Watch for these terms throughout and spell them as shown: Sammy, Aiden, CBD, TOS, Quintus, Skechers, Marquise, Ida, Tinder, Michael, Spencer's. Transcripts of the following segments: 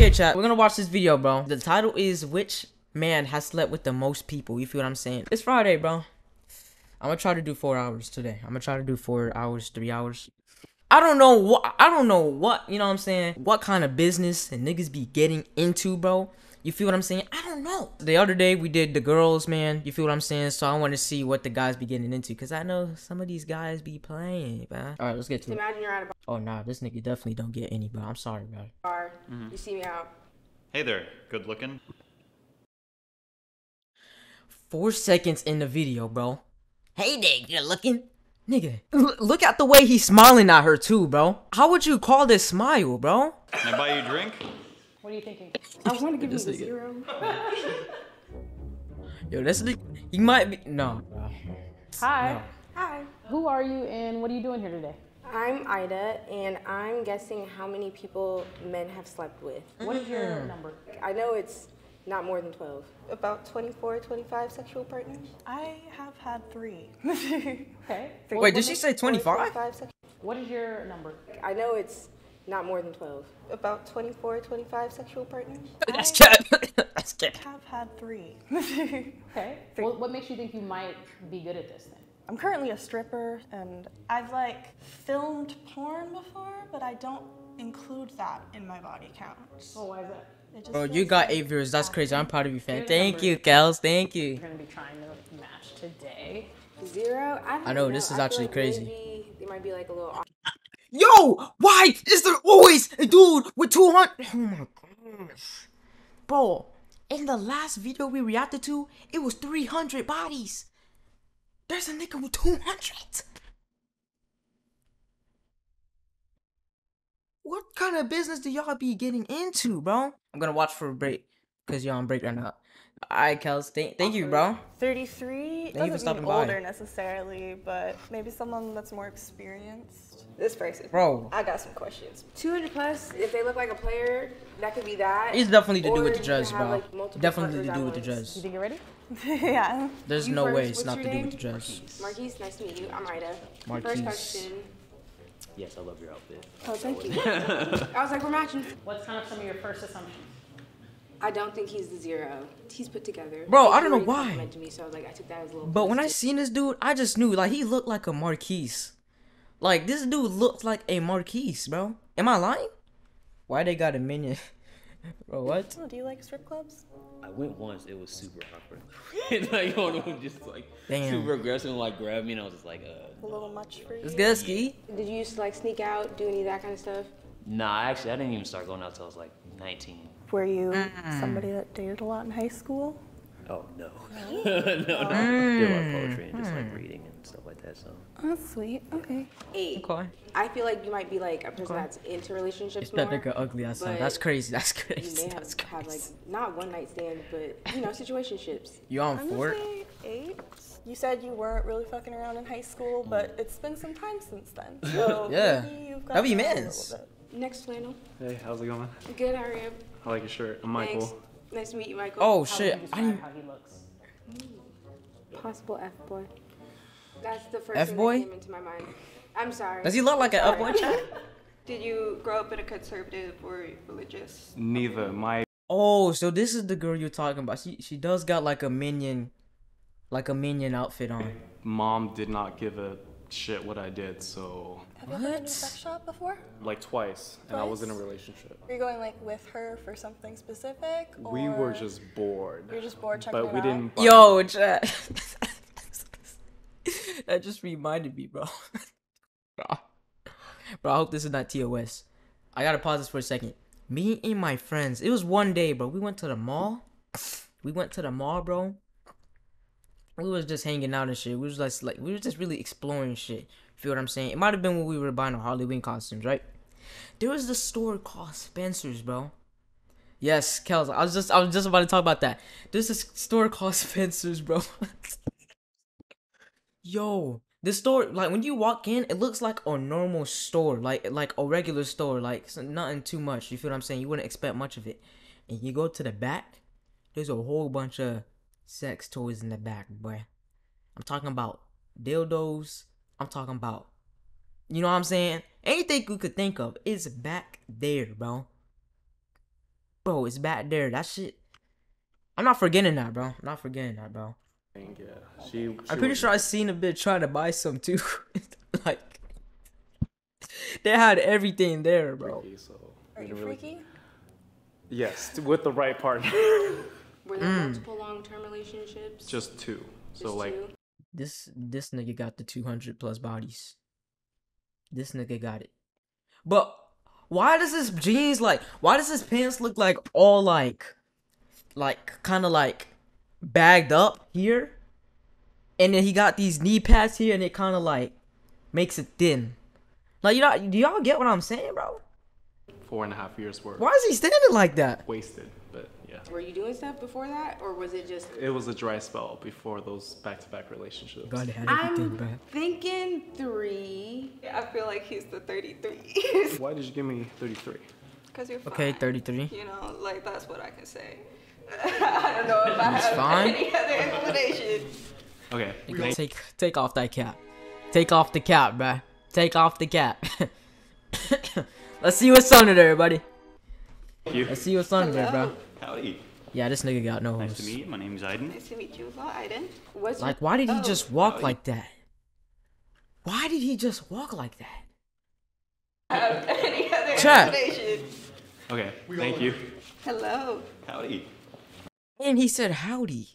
Okay, chat, we're gonna watch this video, bro. The title is Which Man Has Slept With The Most People? You feel what I'm saying? It's Friday, bro. I'm gonna try to do 4 hours today. I'm gonna try to do 4 hours, 3 hours. I don't know what, you know what I'm saying? What kind of business the niggas be getting into, bro? You feel what I'm saying? I don't know. The other day, we did the girls, man. You feel what I'm saying? So I want to see what the guys be getting into. Because I know some of these guys be playing, man. All right, let's get to Imagine it. Imagine you're at a bar. Oh, nah, this nigga definitely don't get any, bro. I'm sorry, bro. Bar. You see me out. Hey there. Good looking. 4 seconds in the video, bro. Hey there, good looking. Nigga, look at the way he's smiling at her, too, bro. How would you call this smile, bro? Can I buy you a drink? What are you thinking? I want to give you a zero. Yo, that's the. He might be. No. Hi. No. Hi. Who are you and what are you doing here today? I'm Ida, and I'm guessing how many people men have slept with. What is your number? I know it's not more than 12. About 24, 25 sexual partners. I have had 3. Okay. Wait, did she say 25? What is your number? I know it's not more than 12. About 24, 25 sexual partners. That's cap. That's cap. I have had 3. Okay. 3. Well, what makes you think you might be good at this then? I'm currently a stripper, and I've like filmed porn before, but I don't include that in my body count. Oh, why is that? Bro, you got 8 viewers. That's crazy. I'm proud of you, fan. Thank you, Kels. Thank you. We're gonna be trying to match today. 0. I know this is actually like crazy. Maybe it might be like a little. Yo, why is there always a dude with 200? Oh my gosh. Bro, in the last video we reacted to, it was 300 bodies. There's a nigga with 200. What kind of business do y'all be getting into, bro? I'm gonna watch for a break, because y'all on break right now. Alright, Kels, thank you, bro. 33 doesn't mean older necessarily, but maybe someone that's more experienced. This price is, bro, I got some questions. 200 plus, if they look like a player, that could be that. It's definitely to do with the drugs, bro. Like, definitely to do with the drugs. You think you're ready? Yeah. There's no way it's not to do with the drugs. Marquise, nice to meet you. I'm Ida. Marquise. First question. Yes, I love your outfit. Oh, thank you. I was like, we're matching. What's kind of some of your first assumptions? I don't think he's the 0. He's put together. Bro, I don't know why. Me, so I was like, I took that as a little but when I seen this dude, I just knew like he looked like a Marquise. Like this dude looked like a Marquise, bro. Am I lying? Why they got a minion? Bro, what? Oh, do you like strip clubs? I went once. It was super awkward. Like, you know, just like super aggressive and like grabbed me, and I was just like, a little much for you. Let's get a ski. Did you used to like sneak out, do any of that kind of stuff? Nah, actually, I didn't even start going out till I was like 19. Were you somebody that dated a lot in high school? Oh, no. No, no. I did a lot of poetry and just like reading and stuff like that, so. Oh, that's sweet. Okay. 8. Okay. I feel like you might be like a person that's into relationships more. That nigga ugly ass son. That's crazy. That's crazy. You may have had like, not one night stand, but, you know, situationships. You on 4? I'm gonna say 8. You said you weren't really fucking around in high school, but it's been some time since then. So yeah. Maybe you've got that'd be men's. Next flannel. Hey, how's it going? Good, how are you? I like your shirt. I'm Michael. Thanks. Nice to meet you, Michael. Oh, shit. I didn't. How he looks. Possible F-boy. That's the first thing that came into my mind. I'm sorry. Does he look like an F-boy? Did you grow up in a conservative or religious? Neither. My. Oh, so this is the girl you're talking about. She does got like a minion outfit on. Mom did not give a shit what I did, so. Have you ever been to a sex shop before? Like twice, and I was in a relationship. Were you going like with her for something specific? Or we were just bored. You were just bored checking but we didn't. Yo, chat. That just reminded me, bro. Bro, I hope this is not TOS. I gotta pause this for a second. Me and my friends, it was one day, bro. We went to the mall. We went to the mall, bro. We was just hanging out and shit. We was like we were just really exploring shit. Feel what I'm saying? It might have been when we were buying our Halloween costumes, right? There was this store called Spencer's, bro. Yes, Kels. I was just about to talk about that. There's this store called Spencer's, bro. Yo, this store, like when you walk in, it looks like a normal store, like a regular store, like nothing too much. You feel what I'm saying? You wouldn't expect much of it. And you go to the back, there's a whole bunch of sex toys in the back, boy. I'm talking about dildos. I'm talking about, you know what I'm saying? Anything we could think of is back there, bro. Bro, it's back there. That shit. I'm not forgetting that, bro. I'm not forgetting that, bro. Yeah, I'm pretty sure I seen a bitch trying to buy some too. Like, they had everything there, bro. Freaky, so. Are you freaky? Really... Yes, with the right partner. Were there multiple long-term relationships? Just two. Just so like, two? This nigga got the 200 plus bodies. This nigga got it. But why does his jeans like? Why does his pants look like all like kind of like bagged up here, and then he got these knee pads here, and it kind of like makes it thin? Like, you know, do y'all get what I'm saying, bro? 4.5 years worth. Why is he standing like that? Wasted, but yeah. Were you doing stuff before that, or was it just? It was a dry spell before those back-to-back relationships. God, how did you think back? Thinking 3. I feel like he's the 33. Why did you give me 33? Because you're fine. Okay, 33. You know, like that's what I can say. I don't know if I have any other explanation. Okay. You take off that cap. Take off the cap, bruh. Take off the cap. Let's see what's under there, buddy. Let's see what's under there, bro. Howdy. Yeah, this nigga got no host. Nice to meet you. My name's Aiden. Nice to meet you, Aiden. What's like, why did he just walk like that? Why did he just walk like that? I have any other explanation. Okay, thank you. Hello. Howdy. And he said howdy.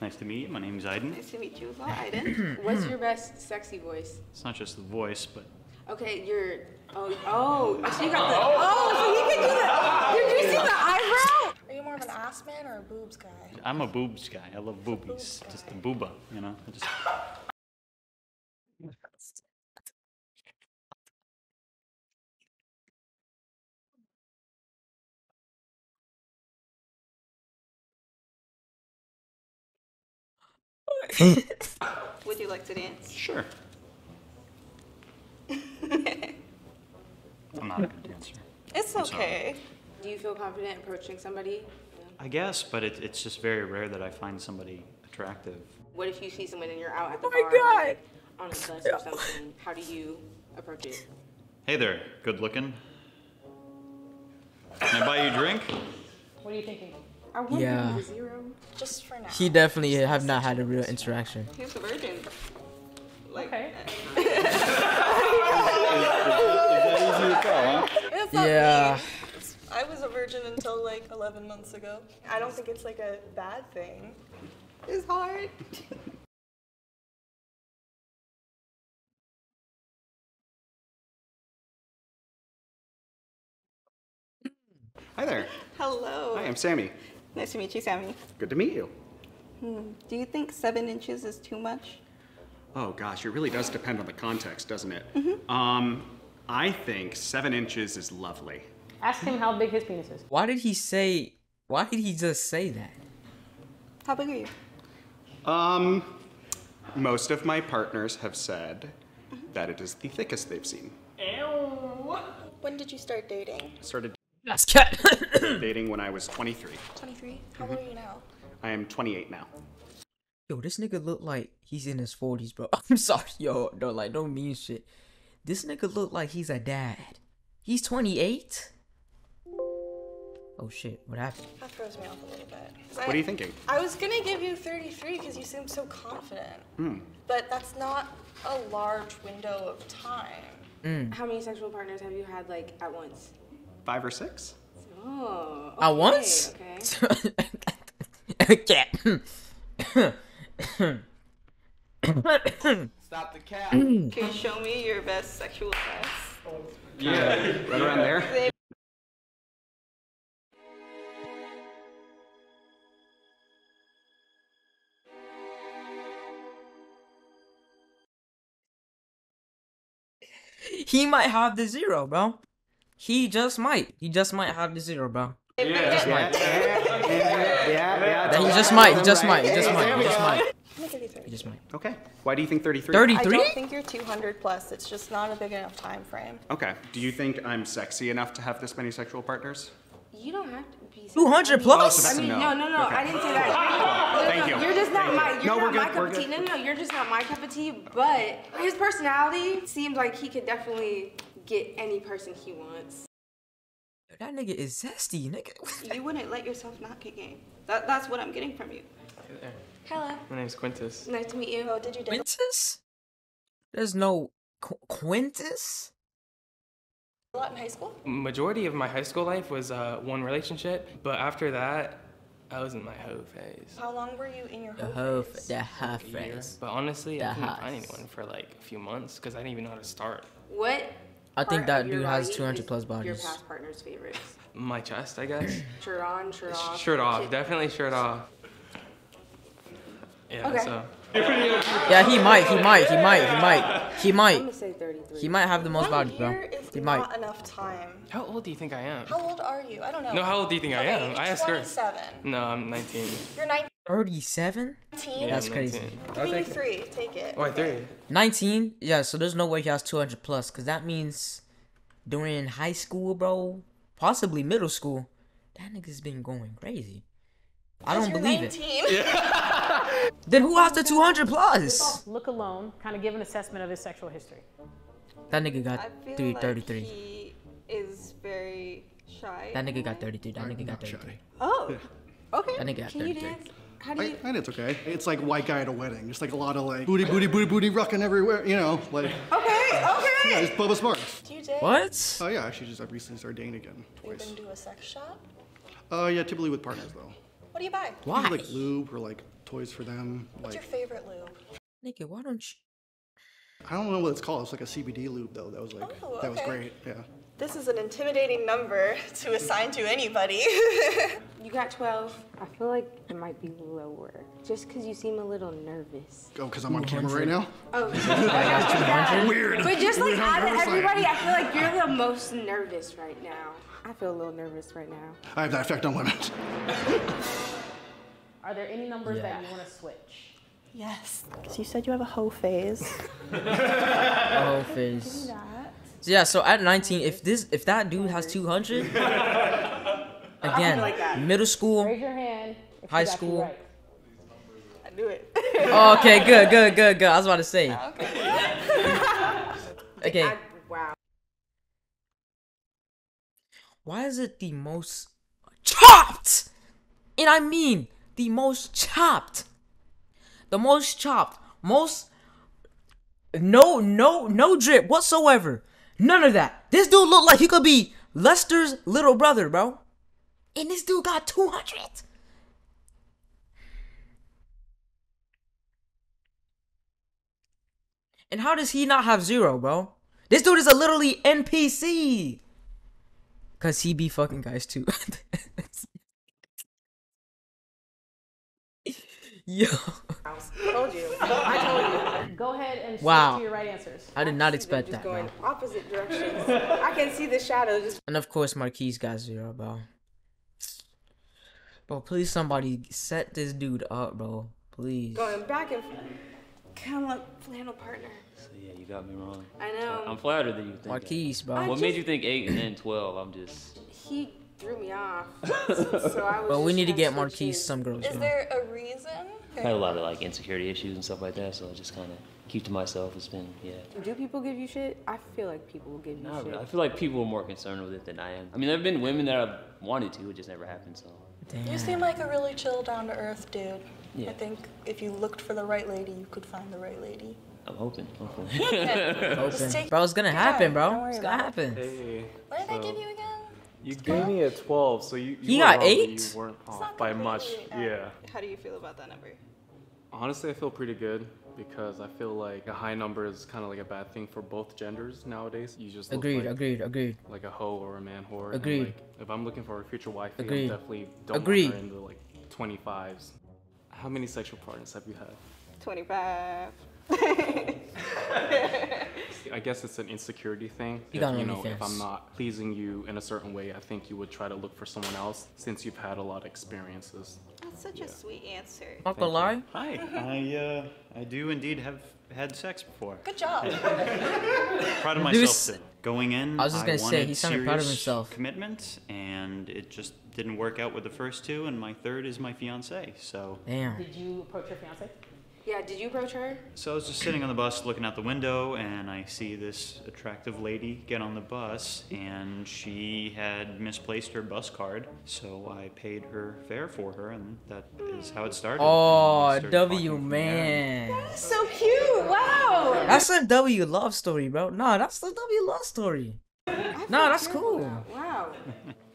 Nice to meet you. My name is Ida. Nice to meet you. Aiden. What's your best sexy voice? It's not just the voice, but... Okay, you're... so you got the... Oh, so he can do the... Did you see the eyebrow? Are you more of an ass man or a boobs guy? I'm a boobs guy. I love boobies. Just a booba, you know? I just... Would you like to dance? Sure. I'm not a good dancer. It's okay. Do you feel confident approaching somebody? I guess, but it's just very rare that I find somebody attractive. What if you see someone and you're out at the bar like, on a bus or something? How do you approach it? Hey there, good looking. Can I buy you a drink? What are you thinking? I want to be zero just for now. He definitely have not had a real interaction. He's a virgin. Like, okay. Yeah. I was a virgin until like 11 months ago. I don't think it's like a bad thing. It's hard. Hi there. Hello. Hi, I'm Sammy. Nice to meet you, Sammy. Good to meet you. Do you think 7 inches is too much? Oh gosh, it really does depend on the context, doesn't it? I think 7 inches is lovely. Ask him how big his penis is. Why did he just say that? How big are you? Most of my partners have said that it is the thickest they've seen. Ew. When did you start dating? Started That's cat. Dating when I was 23. 23? How old are you now? I am 28 now. Yo, this nigga look like he's in his 40s, bro. I'm sorry, yo. No, like, don't mean shit. This nigga look like he's a dad. He's 28? Oh, shit. What happened? That throws me off a little bit. What are you thinking? I was going to give you 33 because you seem so confident. But that's not a large window of time. How many sexual partners have you had, like, at once? 5 or 6? Oh, okay, at once? Okay. Stop the cat. Can you show me your best sexual class? Yeah, right around there. He might have the zero, bro. He just might. He just might have the zero, bro. Yeah. Just might. He just might. He just might. He just might. He just might. He just might. Okay. Why do you think 33? 33? I don't think you're 200 plus. It's just not a big enough time frame. Okay. Do you think I'm sexy enough to have this many sexual partners? You don't have to be sexy. 200 plus? I mean, no. Okay. I didn't say that. Thank you. You're just not my. You're not my cup of tea. No, you're just not my cup of tea. But his personality seemed like he could definitely get any person he wants. That nigga is zesty, nigga. You wouldn't let yourself not get game. That's what I'm getting from you. Hey there. Hello. My name's Quintus. Nice to meet you. Oh, did you date? Quintus? There's no Quintus? A lot in high school? Majority of my high school life was one relationship, but after that, I was in my hoe phase. How long were you in your hoe phase? The hoe phase. But honestly, I couldn't find anyone for like a few months because I didn't even know how to start. What? I think that dude has 200 plus bodies. Your past partner's favorites. My chest, I guess. Shirt on, shirt off. Shirt off, definitely shirt off. Yeah, okay. So. Yeah, he might have the most bodies, bro. He might. Not enough time. How old do you think I am? How old are you? I don't know. No, how old do you think I am? I asked her. 37. No, I'm 19. You're 19. 37? Yeah, that's crazy. Give me three. Take it. Why three? 19? Yeah, so there's no way he has 200 plus, because that means during high school, bro, possibly middle school, that nigga's been going crazy. I don't believe 19. It. Yeah. Then who has the 200 plus? Look alone, kind of give an assessment of his sexual history. That nigga got 33. Like he is very shy. That nigga got 33. That nigga got 33. Oh, okay. That nigga got 33. Can you dance? How do you? And it's okay. It's like white guy at a wedding. Just like a lot of like booty rocking everywhere. You know, like. Okay. Yeah, it's Bubba Sparks. Do you date? What? Oh yeah, actually, just I recently started dating again. Twice. You've been to a sex shop? Yeah, typically with partners though. What do you buy? Why? Like lube or like toys for them. What's your favorite lube? Nigga, why don't you? I don't know what it's called. It's like a CBD lube though. That was like that was great. Yeah. This is an intimidating number to assign to anybody. You got 12. I feel like it might be lower, just because you seem a little nervous. Oh, because I'm on camera right now. Oh. Yeah. Weird. But just like out of everybody, I feel like you're the most nervous right now. I feel a little nervous right now. I have that effect on women. Are there any numbers that you want to switch? Yes. Because you said you have a hoe phase. A hoe phase. Yeah, so at 19, if that dude has 200, again, like middle school, high school. Right. I knew it. Oh, okay, good. I was about to say. Okay. Wow. Why is it the most chopped? And I mean the most chopped. Most no drip whatsoever. None of that. This dude looked like he could be Lester's little brother, bro. And this dude got 200. And how does he not have zero, bro? This dude is a literally NPC. Cause he be fucking guys too. Yo. I told you. Go ahead and switch to your right answers. I did not expect that. Going opposite directions. I can see the shadows. And of course, Marquise got zero, bro. Bro, please somebody set this dude up, bro. Please. Going back and forth. Kind of like flannel partner. So yeah, you got me wrong. I know. I'm flattered that you think Marquise, bro. What made you think 8 and then 12? I'm just... He threw me off. So I was but we need to get Marquise some girls, bro. Is there a reason? I had a lot of like insecurity issues and stuff like that, so I just kind of keep to myself. It's been, yeah. Do people give you shit? I feel like people will give you shit. I feel like people are more concerned with it than I am. I mean, there have been women that I've wanted to, it just never happened, so... Damn. You seem like a really chill, down-to-earth dude. Yeah. I think if you looked for the right lady, you could find the right lady. I'm hoping. Hoping. Bro, it's gonna happen, bro. It's gonna happen. Hey, what did I give you again? You gave me a 12, so you got 8? You weren't off by much. Yeah. How do you feel about that number? Honestly, I feel pretty good because I feel like a high number is kind of like a bad thing for both genders nowadays. You just agreed. Like a hoe or a man whore. Agreed. Like, if I'm looking for a future wife, I definitely don't want her into like 25s. How many sexual partners have you had? 25. I guess it's an insecurity thing. You know, if I'm not pleasing you in a certain way, I think you would try to look for someone else since you've had a lot of experiences. That's such a sweet answer. Not gonna lie. Hi. I do indeed have had sex before. Good job. Proud of myself. Then. Going in, I was just gonna say he sounded proud of himself. Commitment, and it just didn't work out with the first two, and my third is my fiance. So. Damn. Did you approach your fiance? Yeah, did you approach her? So I was just sitting on the bus looking out the window, and I see this attractive lady get on the bus, and she had misplaced her bus card, so I paid her fare for her, and that is how it started. Oh, W, man. That is so cute. Wow. That's a W love story, bro. No, that's the W love story. No, that's cool. Wow.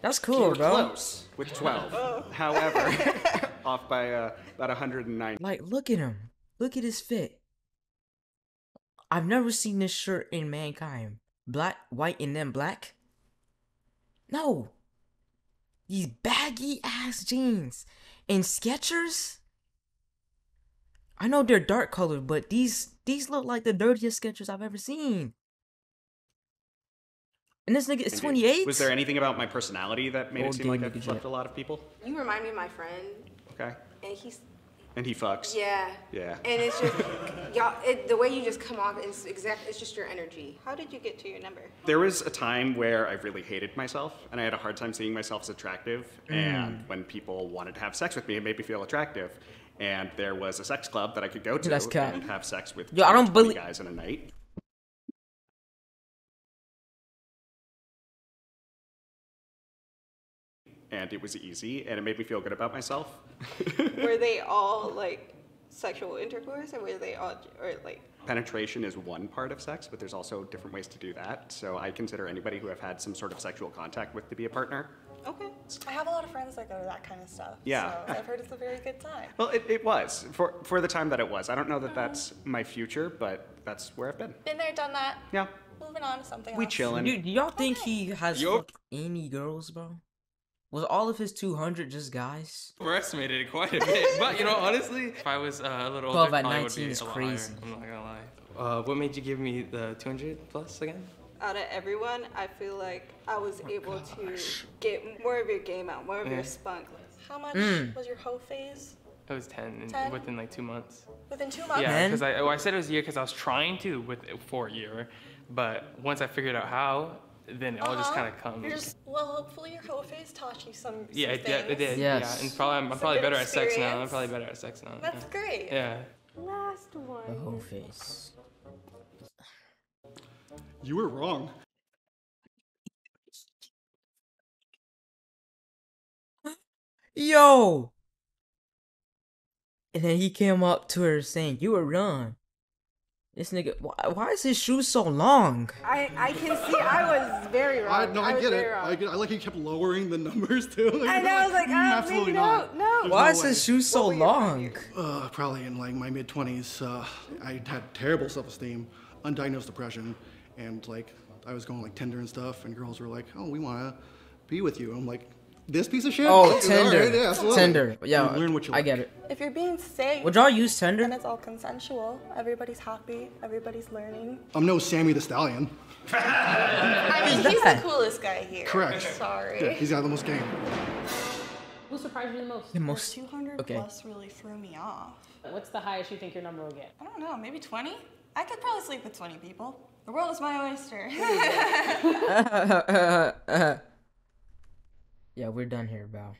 That's cool, bro. Close with 12. Oh. However, off by about 109. Like, look at him. Look at his fit. I've never seen this shirt in mankind. Black, white, and then black. No. These baggy ass jeans and Skechers. I know they're dark colored, but these look like the dirtiest Skechers I've ever seen. And this nigga is 28? Was there anything about my personality that made it seem like I fucked a lot of people? You remind me of my friend. Okay. And he's... And he fucks. Yeah. Yeah. And it's just, y'all, the way you just come off is exactly, it's just your energy. How did you get to your number? There was a time where I really hated myself, and I had a hard time seeing myself as attractive, and when people wanted to have sex with me, it made me feel attractive. And there was a sex club that I could go to and have sex with 20 guys in a night. And it was easy, and it made me feel good about myself. Were they all like sexual intercourse, or were they all, or like? Penetration is one part of sex, but there's also different ways to do that. So I consider anybody who I've had some sort of sexual contact with to be a partner. Okay, I have a lot of friends that go to that kind of stuff. Yeah, so I've heard it's a very good time. Well, it was for the time that it was. I don't know that that's my future, but that's where I've been. Been there, done that. Yeah. Moving on to something else. We chilling. Dude, y'all think he has any girls, bro? Was all of his 200 just guys? Overestimated it quite a bit, but you know, honestly, if I was a little older, I probably would be a lot crazy. Higher. I'm not gonna lie. What made you give me the 200 plus again? Out of everyone, I feel like I was able to get more of your game out, more of your spunk. How much was your hoe phase? It was 10, within like 2 months. Within 2 months? Yeah, because I said it was a year because I was trying to for a year, but once I figured out how, then it all just kind of comes. Well, hopefully your whole face taught you some things. Yes. Yeah, and probably I'm probably better at sex now. I'm probably better at sex now. That's great. Yeah. Last one. The whole face. You were wrong. Yo. And then he came up to her saying, "You were wrong." This nigga, why is his shoes so long? I can see I was very wrong. I get it. I like he kept lowering the numbers too. Like, and I was like, absolutely no. Why is his shoes so long? Probably in like my mid-20s, I had terrible self-esteem, undiagnosed depression, and like I was going like Tinder and stuff, and girls were like, "Oh, we want to be with you." I'm like, this piece of shit. Oh, Tinder. Right, yeah, Tinder. Yeah, learn what you like. I get it. If you're being safe, would y'all use Tinder? And it's all consensual. Everybody's happy. Everybody's learning. I'm no Sammy the Stallion. I mean, he's the coolest guy here. Correct. Sorry. Yeah, he's got the most game. Who surprised you the most? The most. 200 plus really threw me off. What's the highest you think your number will get? I don't know. Maybe 20. I could probably sleep with 20 people. The world is my oyster. Yeah, we're done here, bro.